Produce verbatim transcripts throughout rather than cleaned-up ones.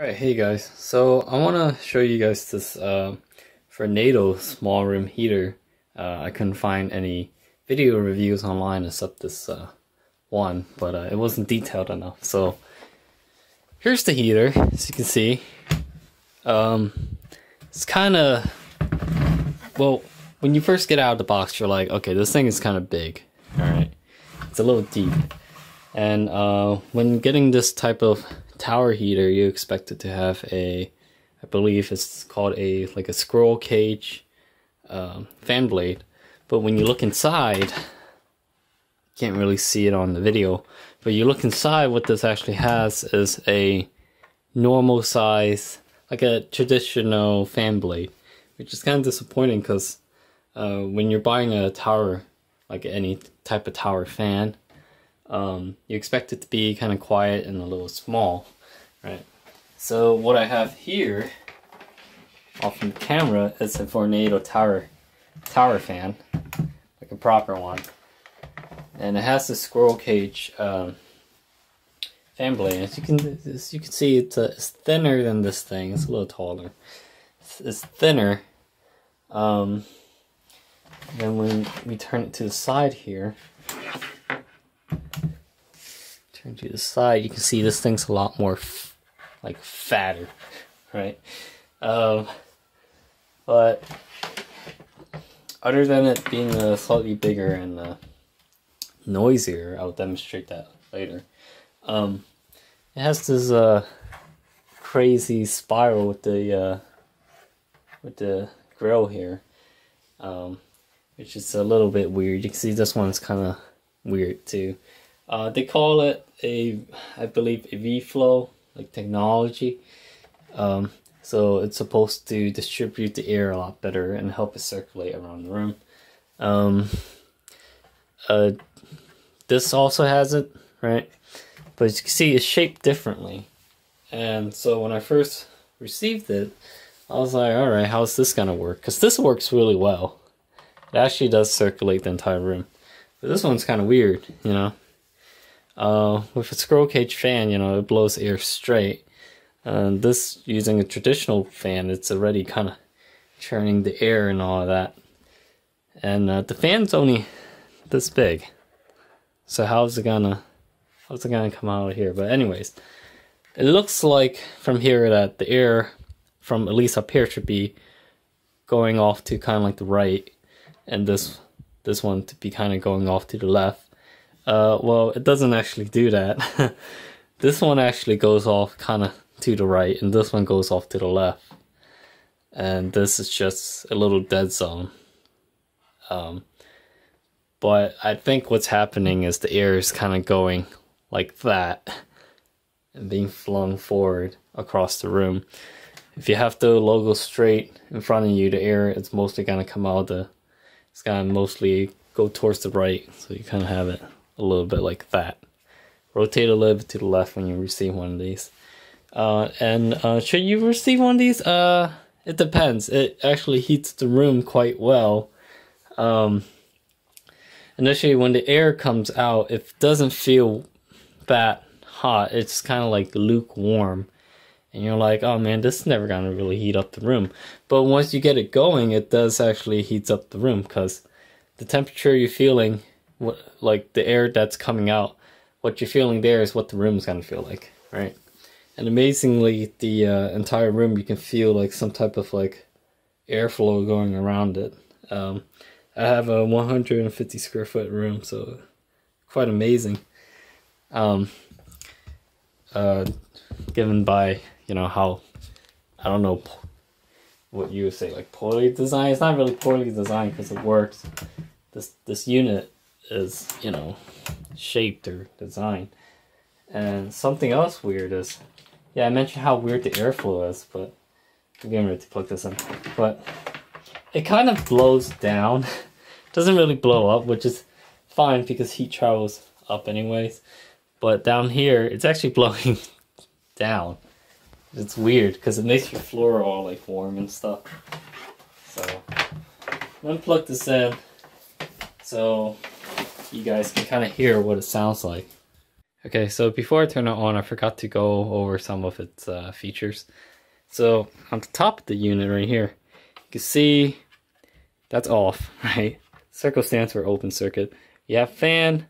Alright, hey guys, so I want to show you guys this uh, Vornado small room heater. Uh, I couldn't find any video reviews online except this uh, one, but uh, it wasn't detailed enough. So here's the heater, as you can see. Um, it's kind of, well, when you first get out of the box, you're like, okay, this thing is kind of big, alright? It's a little deep. And uh, when getting this type of tower heater, you expect it to have a, I believe it's called a like a squirrel cage um, fan blade. But when you look inside, you can't really see it on the video, but you look inside, what this actually has is a normal size, like a traditional fan blade, which is kind of disappointing because uh, when you're buying a tower, like any type of tower fan, Um, you expect it to be kind of quiet and a little small, right? So what I have here, off from the camera, is a Vornado tower, tower fan, like a proper one. And it has this squirrel cage um, fan blade. As you can, as you can see, it's, uh, it's thinner than this thing. It's a little taller. It's, it's thinner. Um, and then when we turn it to the side here, turn to the side, you can see this thing's a lot more f like fatter, right? Um, but other than it being uh, slightly bigger and uh, noisier, I'll demonstrate that later. Um, it has this uh, crazy spiral with the uh, with the grill here, um, which is a little bit weird. You can see this one's kind of weird too. Uh, they call it a, I believe, a V-Flow like technology. Um, so it's supposed to distribute the air a lot better and help it circulate around the room. Um, uh, this also has it, right? But as you can see, it's shaped differently. And so when I first received it, I was like, all right, how's this gonna work? Because this works really well. It actually does circulate the entire room. But this one's kind of weird, you know? Uh, with a squirrel cage fan, you know, it blows air straight. Uh, this, using a traditional fan, it's already kind of churning the air and all of that. And uh, the fan's only this big, so how's it gonna, how's it gonna come out of here? But anyways, it looks like from here that the air from at least up here should be going off to kind of like the right, and this this one to be kind of going off to the left. Uh, well, it doesn't actually do that. This one actually goes off kind of to the right, and this one goes off to the left. And this is just a little dead zone. Um, but I think what's happening is the air is kind of going like that and being flung forward across the room. If you have the logo straight in front of you, the air it's mostly going to come out of the... It's going to mostly go towards the right, so you kind of have it a little bit like that. Rotate a little bit to the left when you receive one of these. Uh, and uh, should you receive one of these? Uh, it depends. It actually heats the room quite well. Um, initially, when the air comes out, it doesn't feel that hot. It's kind of like lukewarm. And you're like, oh man, this is never going to really heat up the room. But once you get it going, it does actually heats up the room, because the temperature you're feeling, what, like the air that's coming out, what you're feeling there is what the room's gonna feel like, right? And amazingly, the uh, entire room, you can feel like some type of like airflow going around it. Um, I have a one hundred fifty square foot room, so quite amazing. Um, uh, given by, you know, how, I don't know what you would say, like poorly designed. It's not really poorly designed because it works. This this unit is, you know, shaped or designed. And something else weird is, yeah, I mentioned how weird the airflow is, but I'm getting ready to plug this in. But it kind of blows down. It doesn't really blow up, which is fine because heat travels up anyways. But down here, it's actually blowing down. It's weird because it makes your floor all like warm and stuff. So I'm gonna plug this in, so you guys can kind of hear what it sounds like. Okay, so before I turn it on, I forgot to go over some of its uh, features. So on the top of the unit right here, you can see that's off, right? Circle stands for open circuit. You have fan,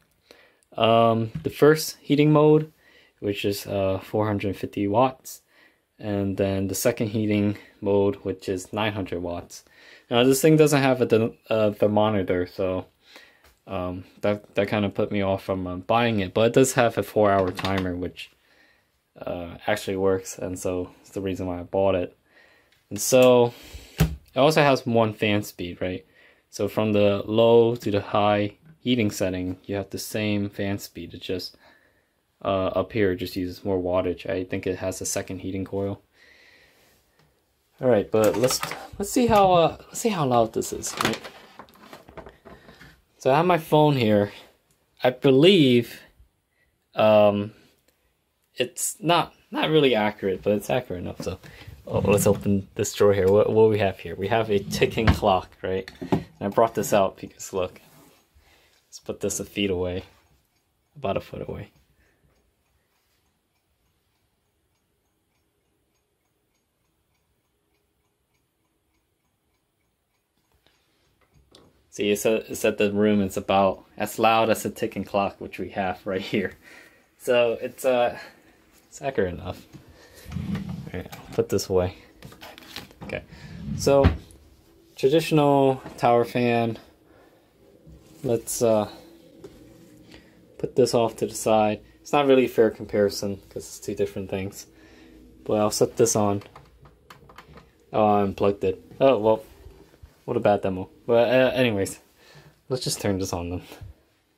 um, the first heating mode, which is uh, four hundred fifty watts, and then the second heating mode, which is nine hundred watts. Now this thing doesn't have a uh, thermometer, so um, that, that kind of put me off from uh, buying it, but it does have a four hour timer, which uh, actually works, and so it's the reason why I bought it. And so it also has one fan speed, right? So from the low to the high heating setting, you have the same fan speed. It just Uh, up here, it just uses more wattage. I think it has a second heating coil. All right, but let's let's see how uh, let's see how loud this is. Right? So I have my phone here. I believe um, it's not not really accurate, but it's accurate enough. So oh, let's open this drawer here. What what do we have here? We have a ticking clock, right? And I brought this out because look, let's put this a feet away, about a foot away. See, it's at, it's at the room, it's about as loud as a ticking clock, which we have right here. So it's, uh, it's accurate enough. All right, I'll put this away. Okay, so traditional tower fan. Let's uh, put this off to the side. It's not really a fair comparison because it's two different things. But I'll set this on. Oh, I unplugged it. Oh, well. What a bad demo. But uh, anyways, let's just turn this on then.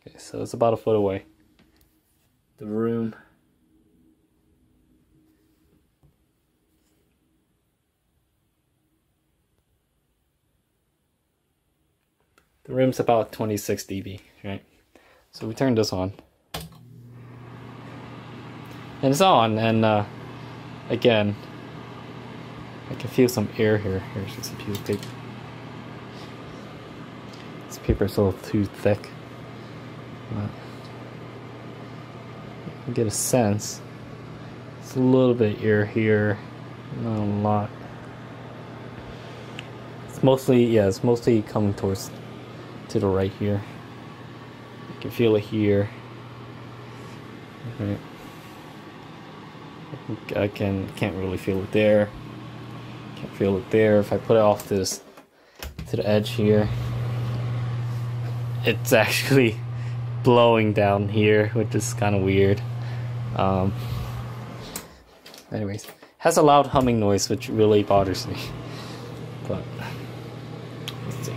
Okay, so it's about a foot away. The room. The room's about twenty-six decibels, right? So we turn this on. And it's on, and uh, again, I can feel some air here. Here's just a piece of tape. Paper's a little too thick, but you can get a sense. It's a little bit air here, not a lot. It's mostly, yeah, it's mostly coming towards to the right here. You can feel it here. Right. I can can't really feel it there. Can't feel it there. If I put it off to this to the edge here. It's actually blowing down here, which is kind of weird. Um, anyways, has a loud humming noise, which really bothers me. But let's see.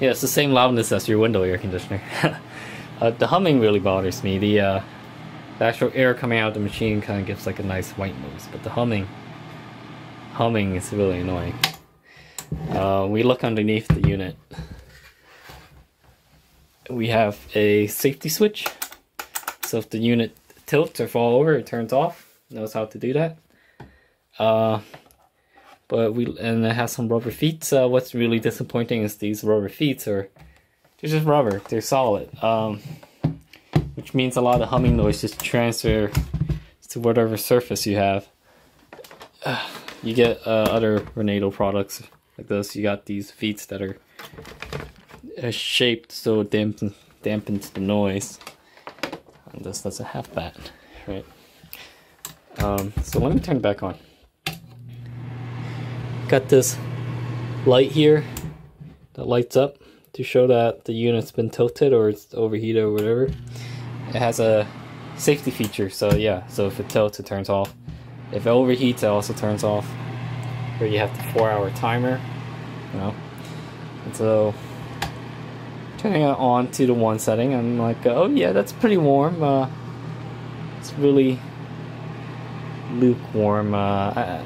Yeah, it's the same loudness as your window air conditioner. uh, the humming really bothers me. The uh, The actual air coming out of the machine kind of gives like a nice white noise, but the humming, humming is really annoying. Uh, we look underneath the unit. We have a safety switch. So if the unit tilts or falls over, it turns off. It knows how to do that. Uh, but we and it has some rubber feet. Uh, what's really disappointing is these rubber feet are they're just rubber. They're solid. Um, Which means a lot of humming noise just transfers to whatever surface you have. Uh, you get uh, other Vornado products like this. You got these feet that are uh, shaped so it dampen, dampens the noise. And this doesn't have that, right? Um, so let me turn it back on. Got this light here that lights up to show that the unit's been tilted or it's overheated or whatever. It has a safety feature, so yeah, so if it tilts, it turns off. If it overheats, it also turns off. Here you have the four hour timer, you know. And so, turning it on to the one setting, I'm like, oh yeah, that's pretty warm. Uh, it's really lukewarm. Uh, I,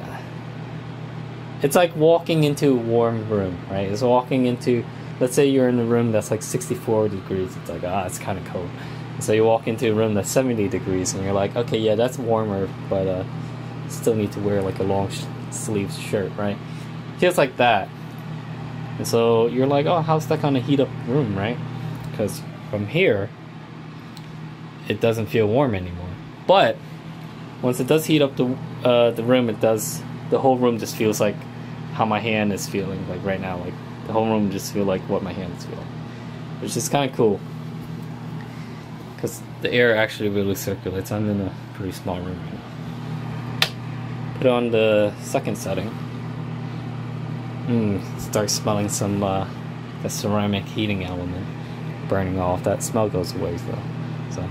it's like walking into a warm room, right? It's walking into, let's say you're in a room that's like sixty-four degrees. It's like, ah, it's kind of cold. So you walk into a room that's seventy degrees and you're like, okay, yeah, that's warmer, but uh, still need to wear like a long sh sleeve shirt, right? just like that. And so you're like, oh, how's that gonna heat up the room, right? Because from here, it doesn't feel warm anymore. But once it does heat up the uh, the room, it does. The whole room just feels like how my hand is feeling like right now. Like the whole room just feel like what my hand is feeling, which is kind of cool. Because the air actually really circulates. I'm in a pretty small room right now. Put on the second setting. Mm, start smelling some uh, the ceramic heating element burning off. That smell goes away though. So,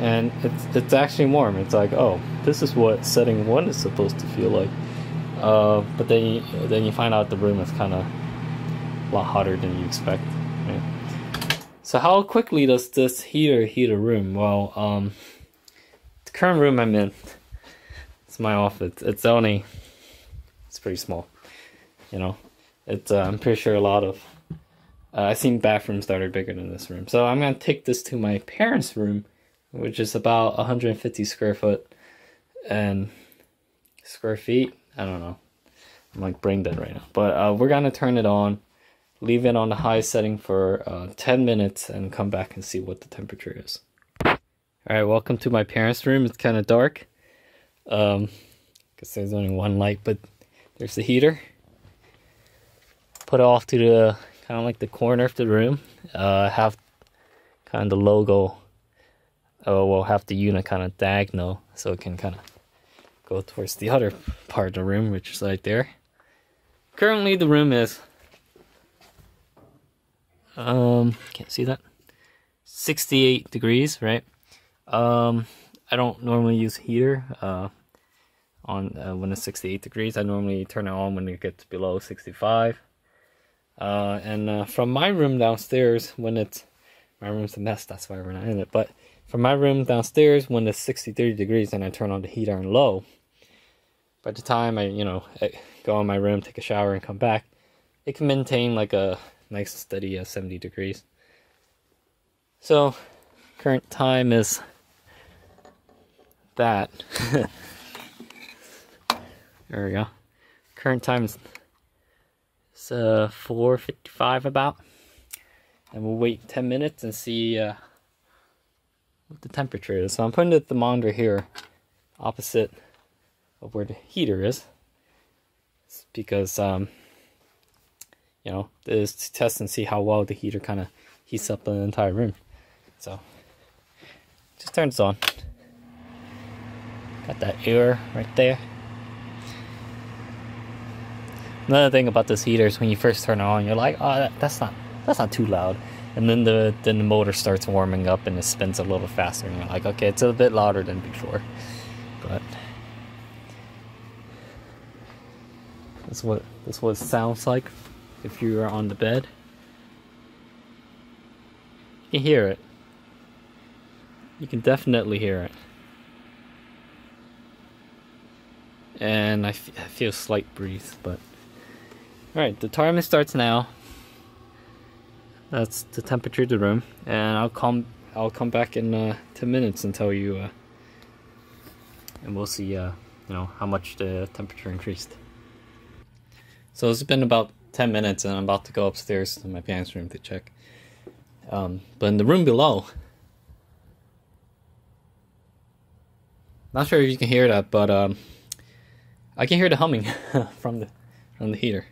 and it's it's actually warm. It's like, oh, this is what setting one is supposed to feel like. Uh, but then you, then you find out the room is kind of a lot hotter than you expect. Right? So how quickly does this heater heat a room? Well, um, the current room I'm in, it's my office. It's only, it's pretty small, you know. It's uh, I'm pretty sure a lot of, uh, I've seen bathrooms that are bigger than this room. So I'm gonna take this to my parents' room, which is about one hundred fifty square foot and square feet. I don't know. I'm like brain dead right now. But uh, we're gonna turn it on. Leave it on the high setting for uh, ten minutes and come back and see what the temperature is. Alright, welcome to my parents' room. It's kind of dark. Um, because there's only one light, but there's the heater. Put it off to the kind of like the corner of the room. Uh, have kind of the logo. Oh, we'll have the unit kind of diagonal so it can kind of go towards the other part of the room, which is right there. Currently, the room is. Um, can't see that. sixty-eight degrees, right? Um, I don't normally use heater uh, on uh, when it's sixty-eight degrees. I normally turn it on when it gets below sixty-five. Uh, and uh, from my room downstairs, when it's my room's a mess, that's why we're not in it. But from my room downstairs, when it's sixty-three degrees, and I turn on the heater on low. By the time I, you know, I go in my room, take a shower, and come back, it can maintain like a nice steady uh, seventy degrees. So current time is that. There we go. Current time is uh, four fifty-five about. And we'll wait ten minutes and see uh, what the temperature is. So I'm putting the thermometer here opposite of where the heater is. It's because um, you know, is to test and see how well the heater kind of heats up the entire room. So, just turn this on. Got that air right there. Another thing about this heater is when you first turn it on, you're like, oh, that, that's not that's not too loud. And then the then the motor starts warming up and it spins a little faster, and you're like, okay, it's a bit louder than before. But that's what that's what it sounds like. If you are on the bed, you can hear it. You can definitely hear it. And I, f I feel a slight breeze, but. Alright, the timer starts now. That's the temperature of the room. And I'll come, I'll come back in uh, ten minutes and tell you. Uh, and we'll see uh, you know, how much the temperature increased. So it's been about ten minutes and I'm about to go upstairs to my parents' room to check. Um, but in the room below, not sure if you can hear that, but um, I can hear the humming from the from the heater.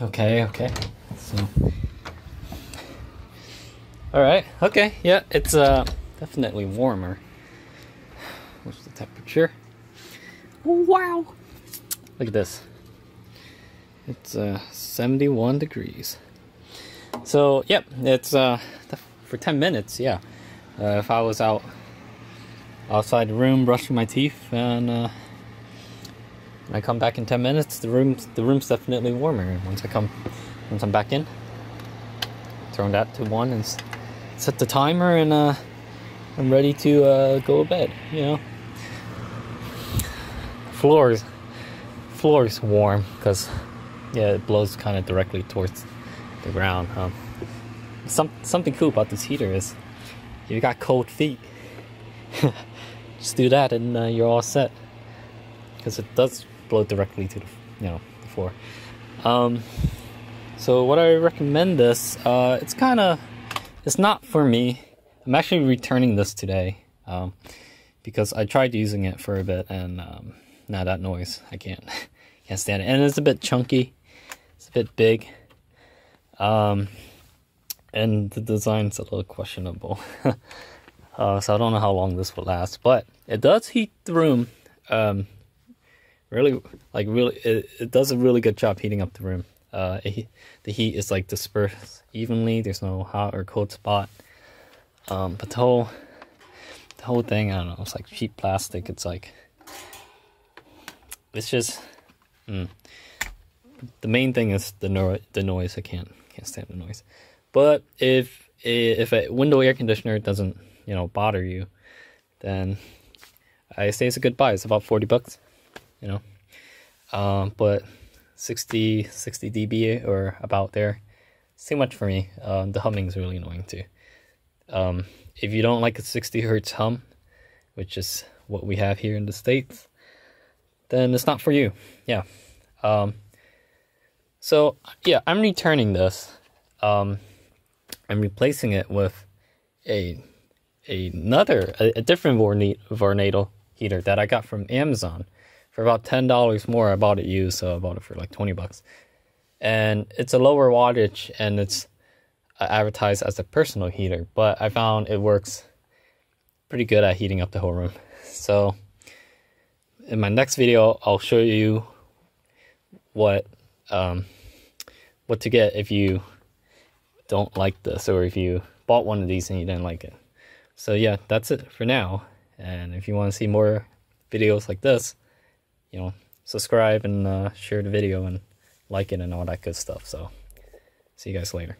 Okay, okay. So, all right, okay, yeah, it's uh definitely warmer. What's the temperature? Wow! Look at this. It's uh, seventy-one degrees. So, yep, it's uh, for ten minutes, yeah. Uh, if I was out outside the room brushing my teeth and uh, I come back in ten minutes, the room's, the room's definitely warmer. Once I come, once I'm back in, turn that to one and set the timer, and uh, I'm ready to uh, go to bed, you know. Floors, floor is warm because. Yeah, it blows kind of directly towards the ground. Um, some, something cool about this heater is if you got cold feet, just do that and uh, you're all set. Because it does blow directly to the, you know, the floor. Um, so what I recommend this, uh, it's kind of, it's not for me. I'm actually returning this today um, because I tried using it for a bit and um, now that noise, I can't, can't stand it. And it's a bit chunky, it's a bit big. Um, and the design's a little questionable. Uh, so I don't know how long this will last, but it does heat the room. Um, really, like really, it, it does a really good job heating up the room. Uh, it, the heat is like dispersed evenly. There's no hot or cold spot. Um, but the whole, the whole thing, I don't know. It's like cheap plastic. It's like, it's just. Mm. The main thing is the no the noise. I can't can't stand the noise. But if if a window air conditioner doesn't, you know, bother you, then I say it's a good buy. It's about forty bucks, you know. Um, but sixty dB or about there, it's too much for me. Uh, the humming is really annoying too. Um, if you don't like a sixty hertz hum, which is what we have here in the States, then it's not for you. Yeah. Um, so yeah, I'm returning this. Um, I'm replacing it with a another a, a different Vornado heater that I got from Amazon for about ten dollars more. I bought it used, so I bought it for like twenty bucks, and it's a lower wattage and it's advertised as a personal heater, but I found it works pretty good at heating up the whole room. So in my next video, I'll show you what um what to get if you don't like this, or if you bought one of these and you didn't like it. So yeah, that's it for now. And if you want to see more videos like this, you know, subscribe and uh, share the video and like it and all that good stuff. So see you guys later.